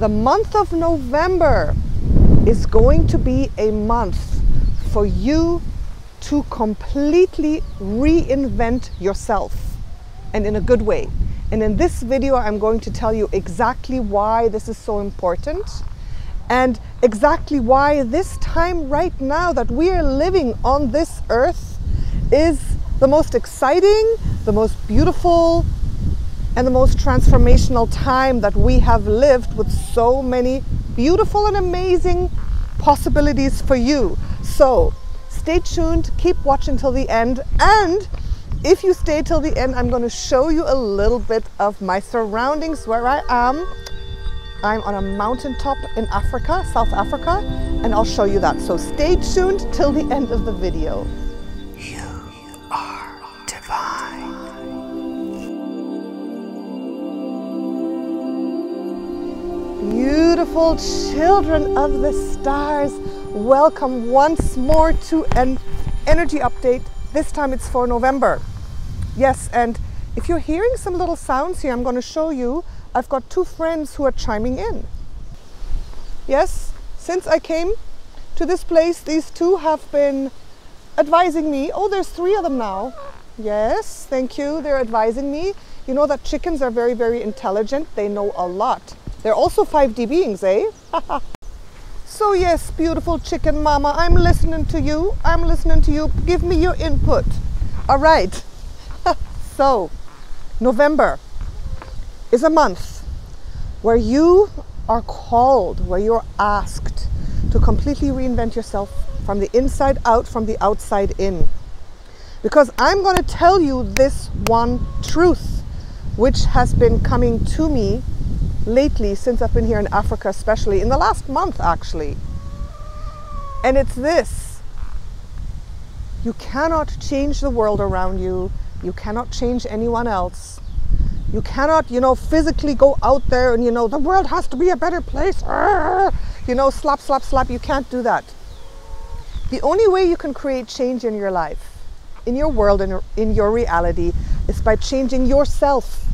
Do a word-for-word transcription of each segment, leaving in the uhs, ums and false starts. The month of November is going to be a month for you to completely reinvent yourself, and in a good way. And in this video, I'm going to tell you exactly why this is so important and exactly why this time right now that we are living on this earth is the most exciting, the most beautiful, and the most transformational time that we have lived, with so many beautiful and amazing possibilities for you. So stay tuned, keep watching till the end, and if you stay till the end, I'm going to show you a little bit of my surroundings, where I am. I'm on a mountaintop in Africa, South Africa, and I'll show you that. So stay tuned till the end of the video. You are divine. Beautiful children of the stars, welcome once more to an energy update. This time it's for November. Yes, and if you're hearing some little sounds here, I'm going to show you, I've got two friends who are chiming in. Yes, since I came to this place, these two have been advising me. Oh, there's three of them now. Yes, thank you. They're advising me. You know that chickens are very, very intelligent. They know a lot. They're also five D beings, eh? So yes, beautiful chicken mama, I'm listening to you. I'm listening to you. Give me your input. All right. So, November is a month where you are called, where you're asked to completely reinvent yourself from the inside out, from the outside in. Because I'm going to tell you this one truth, which has been coming to me lately since I've been here in Africa, especially in the last month actually. And it's this: you cannot change the world around you. You cannot change anyone else. You cannot, you know, physically go out there and, you know, the world has to be a better place. Arr! You know, slap, slap, slap. You can't do that. The only way you can create change in your life, in your world, and in your reality is by changing yourself.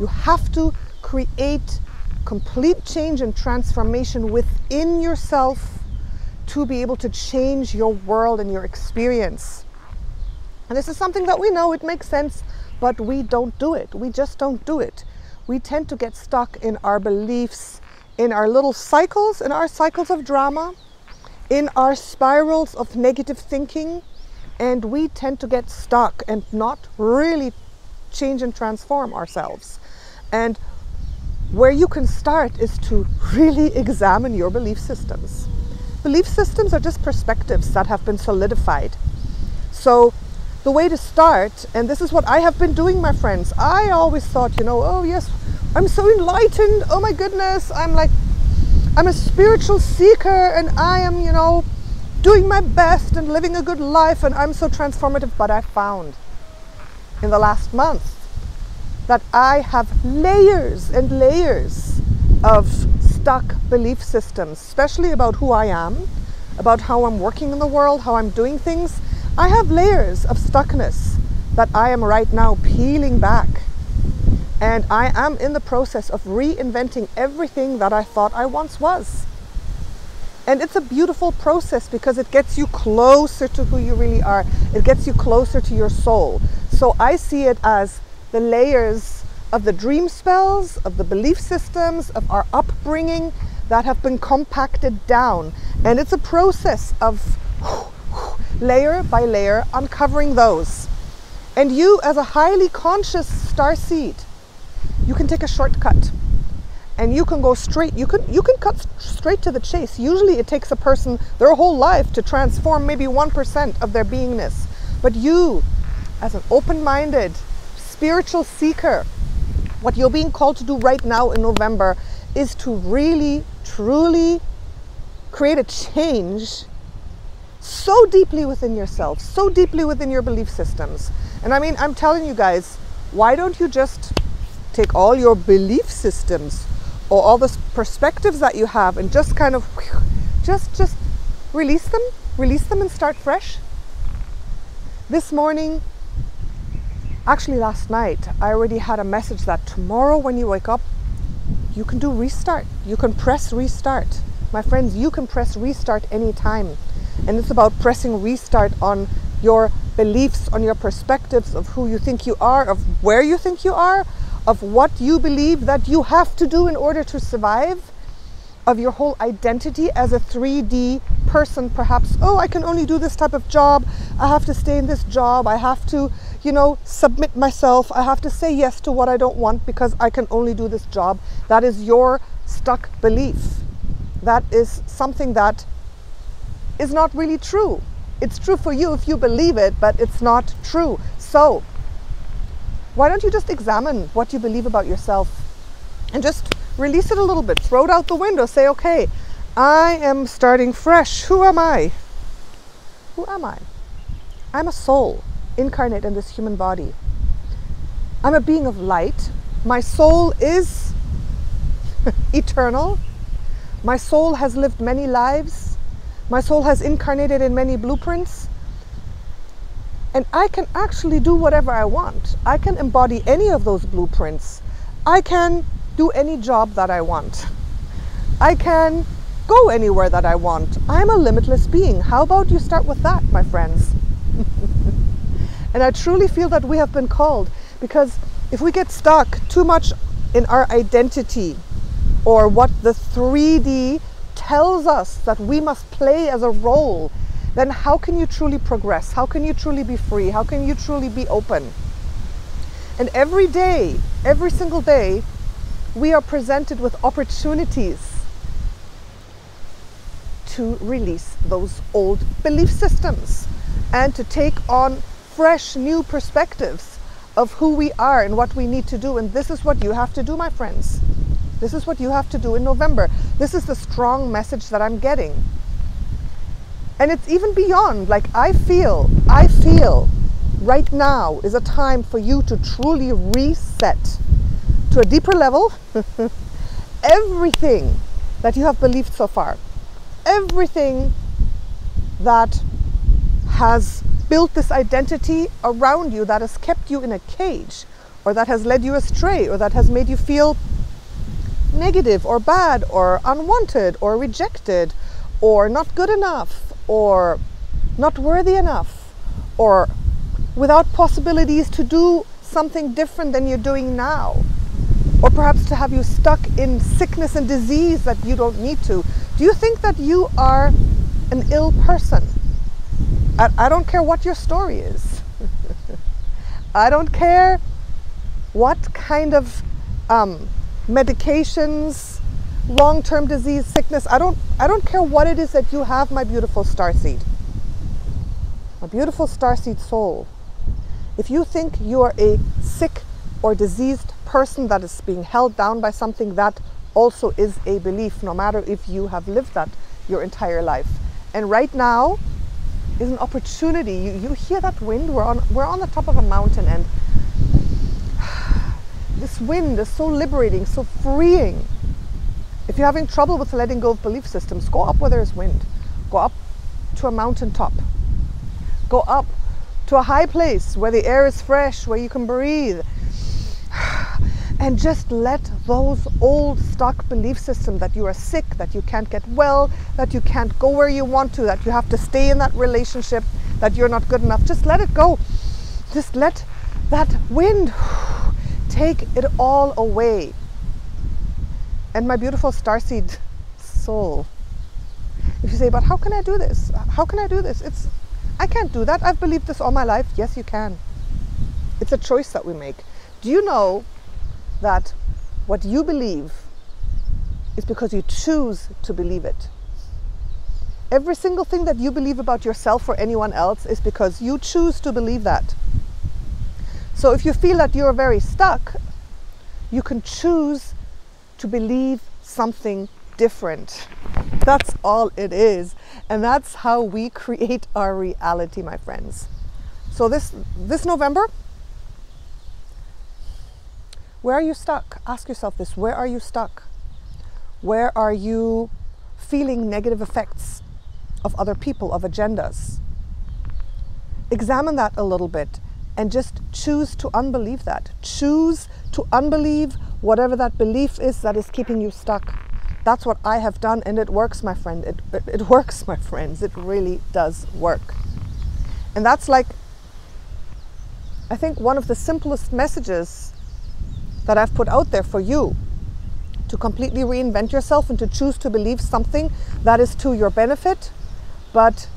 You have to create complete change and transformation within yourself to be able to change your world and your experience. And this is something that we know, it makes sense, but we don't do it. We just don't do it. We tend to get stuck in our beliefs, in our little cycles, in our cycles of drama, in our spirals of negative thinking, and we tend to get stuck and not really change and transform ourselves. And where you can start is to really examine your belief systems. Belief systems are just perspectives that have been solidified. So the way to start, and this is what I have been doing, my friends, I always thought, you know, oh yes, I'm so enlightened, oh my goodness, I'm like, I'm a spiritual seeker and I am, you know, doing my best and living a good life and I'm so transformative. But I found in the last month that I have layers and layers of stuck belief systems, especially about who I am, about how I'm working in the world, how I'm doing things. I have layers of stuckness that I am right now peeling back. And I am in the process of reinventing everything that I thought I once was. And it's a beautiful process because it gets you closer to who you really are. It gets you closer to your soul. So I see it as the layers of the dream spells, of the belief systems, of our upbringing that have been compacted down. And it's a process of layer by layer uncovering those. And you, as a highly conscious star seed, you can take a shortcut and you can go straight. You can, you can cut straight to the chase. Usually it takes a person their whole life to transform maybe one percent of their beingness. But you, as an open-minded spiritual seeker, what you're being called to do right now in November is to really, truly create a change so deeply within yourself, so deeply within your belief systems. And I mean, I'm telling you guys, why don't you just take all your belief systems or all the perspectives that you have and just kind of, just, just release them, release them and start fresh. This morning, actually last night, I already had a message that tomorrow when you wake up, you can do restart. You can press restart. My friends, you can press restart anytime. And it's about pressing restart on your beliefs, on your perspectives of who you think you are, of where you think you are, of what you believe that you have to do in order to survive, of your whole identity as a three D person, perhaps. Oh, I can only do this type of job. I have to stay in this job. I have to, you know, submit myself. I have to say yes to what I don't want because I can only do this job. That is your stuck belief. That is something that is not really true. It's true for you if you believe it, but it's not true. So why don't you just examine what you believe about yourself and just release it a little bit, throw it out the window, say, okay, I am starting fresh. Who am I? Who am I? I'm a soul incarnate in this human body. I'm a being of light. My soul is eternal. My soul has lived many lives. My soul has incarnated in many blueprints. And I can actually do whatever I want. I can embody any of those blueprints. I can do any job that I want. I can go anywhere that I want. I'm a limitless being. How about you start with that, my friends? And I truly feel that we have been called, because if we get stuck too much in our identity or what the three D tells us that we must play as a role, then how can you truly progress? How can you truly be free? How can you truly be open? And every day, every single day, we are presented with opportunities to release those old belief systems and to take on fresh new perspectives of who we are and what we need to do. And this is what you have to do, my friends. This is what you have to do in November. This is the strong message that I'm getting. And it's even beyond, like I feel, I feel right now is a time for you to truly reset to a deeper level everything that you have believed so far, everything that has built this identity around you that has kept you in a cage, or that has led you astray, or that has made you feel negative or bad or unwanted or rejected or not good enough or not worthy enough or without possibilities to do something different than you're doing now. Or perhaps to have you stuck in sickness and disease that you don't need to. Do you think that you are an ill person? I, I don't care what your story is. I don't care what kind of um, medications, long-term disease, sickness. I don't, I don't care what it is that you have, my beautiful starseed. My beautiful starseed soul. If you think you are a sick or diseased person that is being held down by something, that also is a belief, no matter if you have lived that your entire life. And right now is an opportunity. You, you hear that wind? We're on, we're on the top of a mountain, and this wind is so liberating, so freeing. If you're having trouble with letting go of belief systems, go up where there is wind. Go up to a mountaintop. Go up to a high place where the air is fresh, where you can breathe. And just let those old stuck belief systems that you are sick, that you can't get well, that you can't go where you want to, that you have to stay in that relationship, that you're not good enough, just let it go. Just let that wind take it all away. And my beautiful starseed soul, if you say, but how can I do this? How can I do this? It's, I can't do that. I've believed this all my life. Yes, you can. It's a choice that we make. Do you know that what you believe is because you choose to believe it? Every single thing that you believe about yourself or anyone else is because you choose to believe that. So if you feel that you're very stuck, you can choose to believe something different. That's all it is. And that's how we create our reality, my friends. So this, this November, where are you stuck? Ask yourself this. Where are you stuck? Where are you feeling negative effects of other people, of agendas? Examine that a little bit and just choose to unbelieve that. Choose to unbelieve whatever that belief is that is keeping you stuck. That's what I have done, and it works, my friend. It, it, it works, my friends. It really does work. And that's like, I think, one of the simplest messages that I've put out there for you, to completely reinvent yourself and to choose to believe something that is to your benefit. But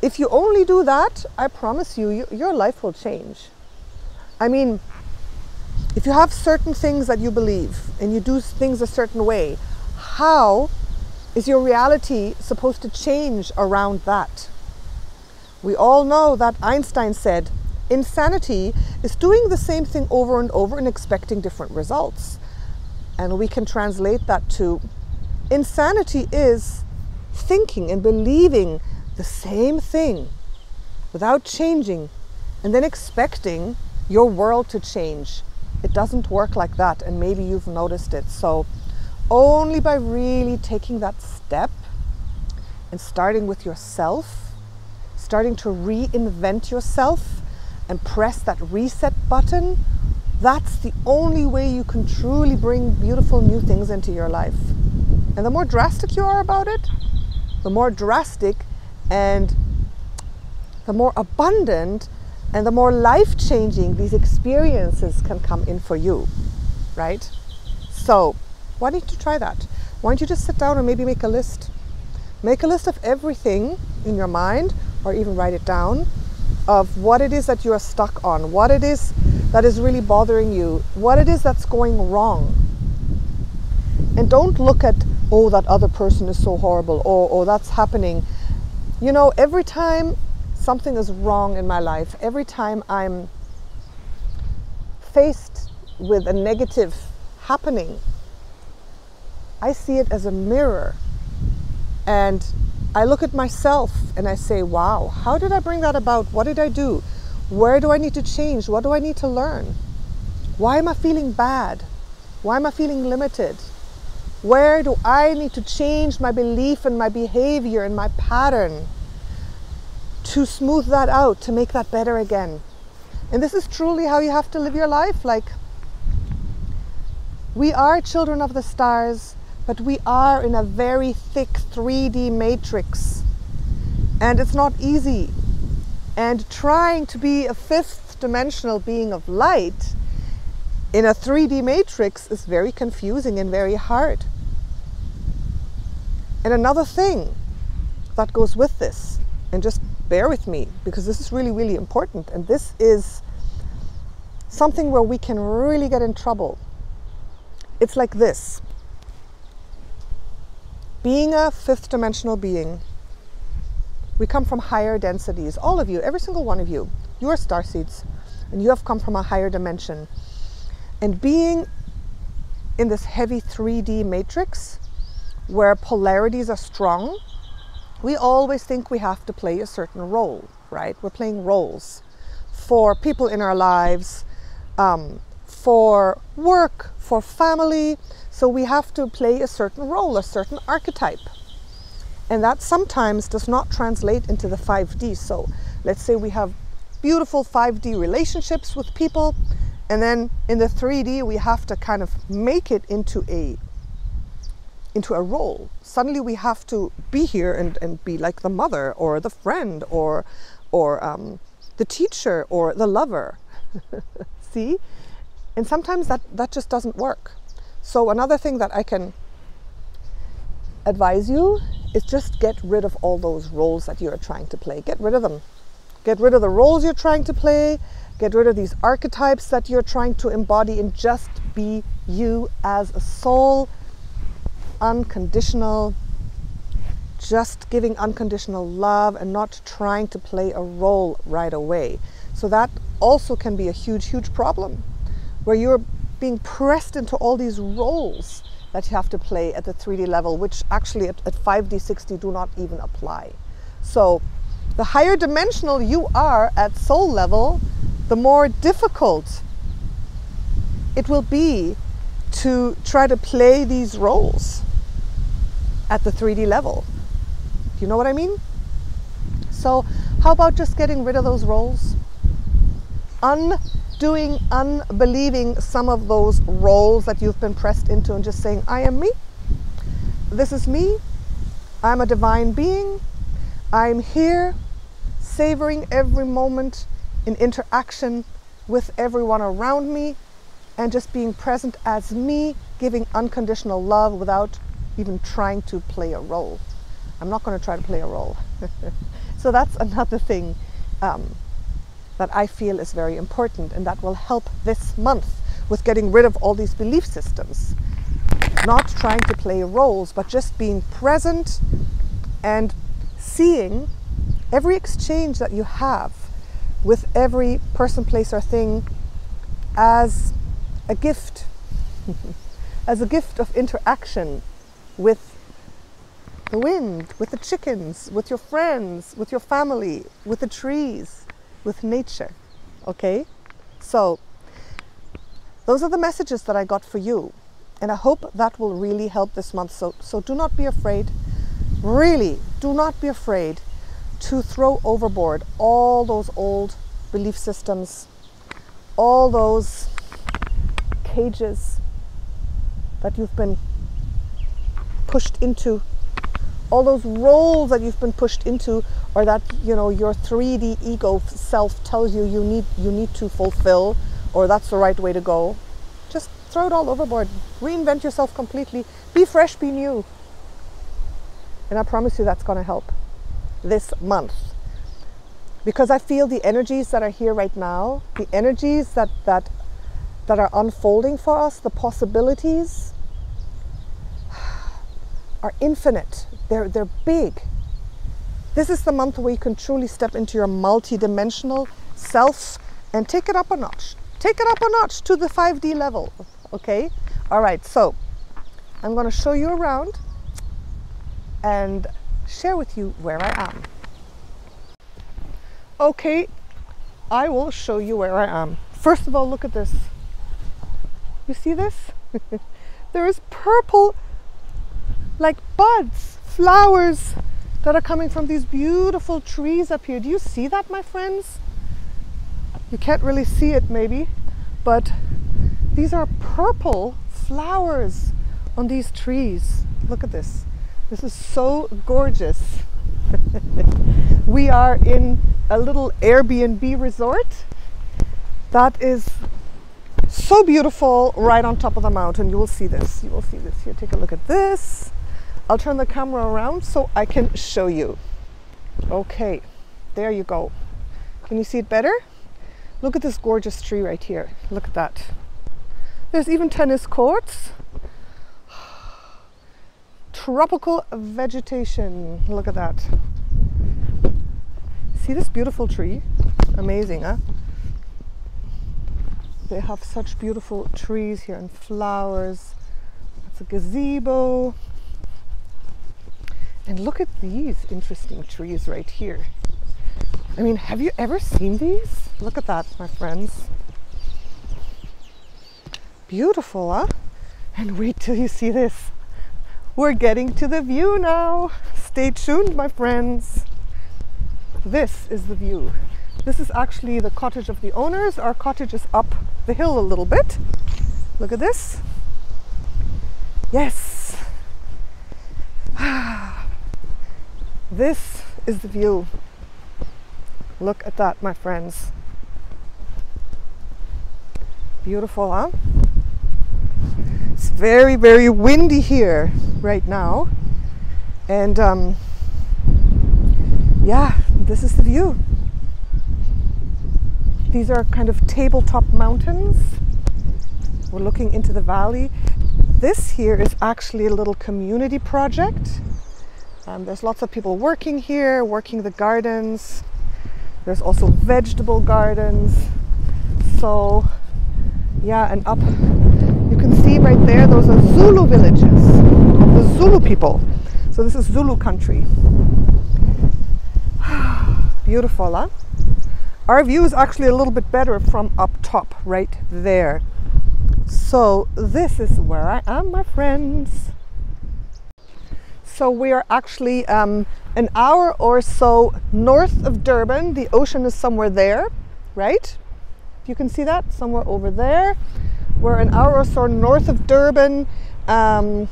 if you only do that, I promise you, you your life will change. I mean, if you have certain things that you believe and you do things a certain way, how is your reality supposed to change around that? We all know that Einstein said, insanity is doing the same thing over and over and expecting different results. And we can translate that to, insanity is thinking and believing the same thing without changing and then expecting your world to change. It doesn't work like that, and maybe you've noticed it. So only by really taking that step and starting with yourself, starting to reinvent yourself and press that reset button, that's the only way you can truly bring beautiful new things into your life. And the more drastic you are about it, the more drastic and the more abundant and the more life-changing these experiences can come in for you, right? So why don't you try that? Why don't you just sit down and maybe make a list? Make a list of everything in your mind, or even write it down, of what it is that you are stuck on, what it is that is really bothering you, what it is that's going wrong. And don't look at, oh, that other person is so horrible, or oh, that's happening. You know, every time something is wrong in my life, every time I'm faced with a negative happening, I see it as a mirror. And I look at myself and I say, wow, how did I bring that about? What did I do? Where do I need to change? What do I need to learn? Why am I feeling bad? Why am I feeling limited? Where do I need to change my belief and my behavior and my pattern to smooth that out, to make that better again? And this is truly how you have to live your life. Like, we are children of the stars, but we are in a very thick three D matrix, and it's not easy. And trying to be a fifth dimensional being of light in a three D matrix is very confusing and very hard. And another thing that goes with this, and just bear with me, because this is really, really important. And this is something where we can really get in trouble. It's like this. Being a fifth dimensional being, we come from higher densities. All of you, every single one of you, you are starseeds, and you have come from a higher dimension. And being in this heavy three D matrix where polarities are strong, we always think we have to play a certain role, right? We're playing roles for people in our lives, um, for work, for family. So we have to play a certain role, a certain archetype. And that sometimes does not translate into the five D. So let's say we have beautiful five D relationships with people, and then in the three D we have to kind of make it into a into a role. Suddenly we have to be here and, and be like the mother or the friend or, or um, the teacher or the lover, see? And sometimes that, that just doesn't work. So another thing that I can advise you is just get rid of all those roles that you're trying to play. Get rid of them. Get rid of the roles you're trying to play. Get rid of these archetypes that you're trying to embody, and just be you as a soul. Unconditional, just giving unconditional love and not trying to play a role right away. So that also can be a huge, huge problem, where you're being pressed into all these roles that you have to play at the three D level, which actually at, at five D, six D do not even apply. So the higher dimensional you are at soul level, the more difficult it will be to try to play these roles at the three D level. Do you know what I mean? So how about just getting rid of those roles? Un doing, unbelieving some of those roles that you've been pressed into and just saying, I am me, this is me, I'm a divine being, I'm here, savoring every moment in interaction with everyone around me, and just being present as me, giving unconditional love without even trying to play a role. I'm not going to try to play a role. So that's another thing um, that I feel is very important, and that will help this month with getting rid of all these belief systems. Not trying to play roles, but just being present and seeing every exchange that you have with every person, place, or thing as a gift, as a gift of interaction with the wind, with the chickens, with your friends, with your family, with the trees, with nature, okay? So those are the messages that I got for you, and I hope that will really help this month. So, so do not be afraid, really, do not be afraid to throw overboard all those old belief systems, all those cages that you've been pushed into, all those roles that you've been pushed into, or that, you know, your three D ego self tells you you need you need to fulfill, or that's the right way to go. Just throw it all overboard. Reinvent yourself completely. Be fresh, be new. And I promise you that's going to help this month, because I feel the energies that are here right now, the energies that that that are unfolding for us, the possibilities are infinite. They're they're big. This is the month where you can truly step into your multi-dimensional self and take it up a notch. Take it up a notch to the five D level. Okay? All right. So I'm going to show you around and share with you where I am. Okay, I will show you where I am. First of all, look at this. You see this? There is purple, like buds, flowers that are coming from these beautiful trees up here. Do you see that, my friends? You can't really see it maybe, but these are purple flowers on these trees. Look at this. This is so gorgeous. We are in a little Airbnb resort that is so beautiful right on top of the mountain. You will see this. You will see this here. Take a look at this. I'll turn the camera around so I can show you. Okay, there you go. Can you see it better? Look at this gorgeous tree right here. Look at that. There's even tennis courts. Tropical vegetation. Look at that. See this beautiful tree? Amazing, huh? They have such beautiful trees here and flowers. It's a gazebo. And look at these interesting trees right here. I mean, have you ever seen these? Look at that, my friends. Beautiful, huh? And wait till you see this. We're getting to the view now. Stay tuned, my friends. This is the view. This is actually the cottage of the owners. Our cottage is up the hill a little bit. Look at this. Yes. This is the view. Look at that, my friends. Beautiful, huh? It's very, very windy here right now, and um, yeah, this is the view. These are kind of tabletop mountains. We're looking into the valley. This here is actually a little community project. Um, there's lots of people working here, working the gardens. There's also vegetable gardens. So yeah, and up you can see right there, those are Zulu villages, the Zulu people. So this is Zulu country. Beautiful, huh? Our view is actually a little bit better from up top, right there. So this is where I am, my friends. So we are actually um, an hour or so north of Durban. The ocean is somewhere there, right? you can see that somewhere over there. We're an hour or so north of Durban, um,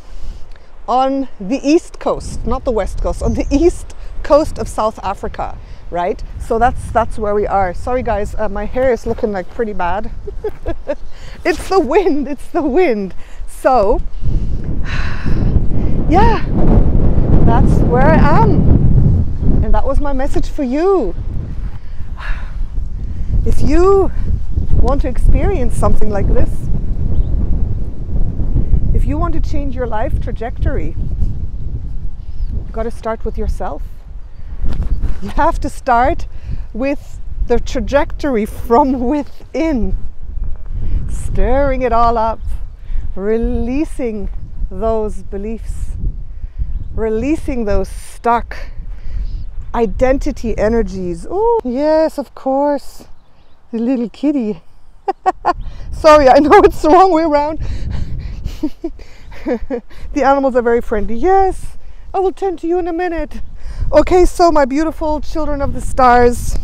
on the east coast, not the west coast, on the east coast of South Africa, right? So that's that's where we are. Sorry guys, uh, my hair is looking like pretty bad. It's the wind, it's the wind. So yeah, that's where I am. And that was my message for you. If you want to experience something like this, if you want to change your life trajectory, you've got to start with yourself. You have to start with the trajectory from within, stirring it all up, releasing those beliefs, releasing those stuck identity energies. Oh, yes, of course, the little kitty. Sorry, I know it's the wrong way around. The animals are very friendly. Yes, I will tend to you in a minute. Okay, so my beautiful children of the stars,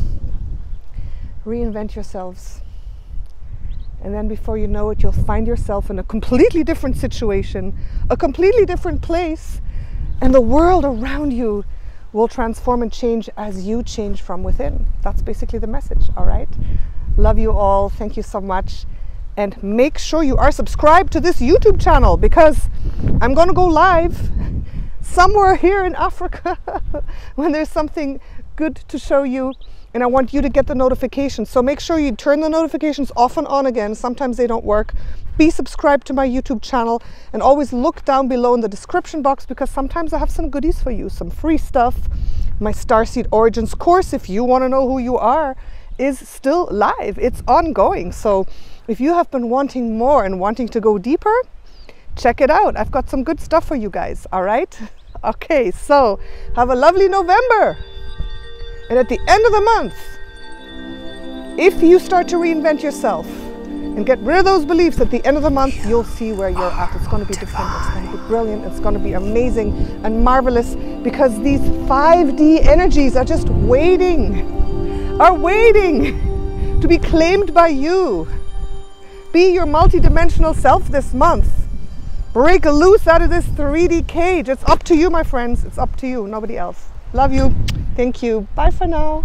reinvent yourselves. And then before you know it, you'll find yourself in a completely different situation, a completely different place, and the world around you will transform and change as you change from within. That's basically the message, all right? Love you all. Thank you so much. And make sure you are subscribed to this YouTube channel, because I'm going to go live somewhere here in Africa when there's something good to show you, and I want you to get the notifications. So make sure you turn the notifications off and on again. Sometimes they don't work. Be subscribed to my YouTube channel, and always look down below in the description box, because sometimes I have some goodies for you, some free stuff. My Starseed Origins course, if you want to know who you are, is still live. It's ongoing. So if you have been wanting more and wanting to go deeper, check it out. I've got some good stuff for you guys, all right? Okay, so have a lovely November. And at the end of the month, if you start to reinvent yourself and get rid of those beliefs, at the end of the month, you'll see where you're at. It's going to be different. It's going to be brilliant. It's going to be amazing and marvelous, because these five D energies are just waiting, are waiting to be claimed by you. Be your multidimensional self this month. Break loose out of this three D cage. It's up to you, my friends. It's up to you, nobody else. Love you. Thank you. Bye for now.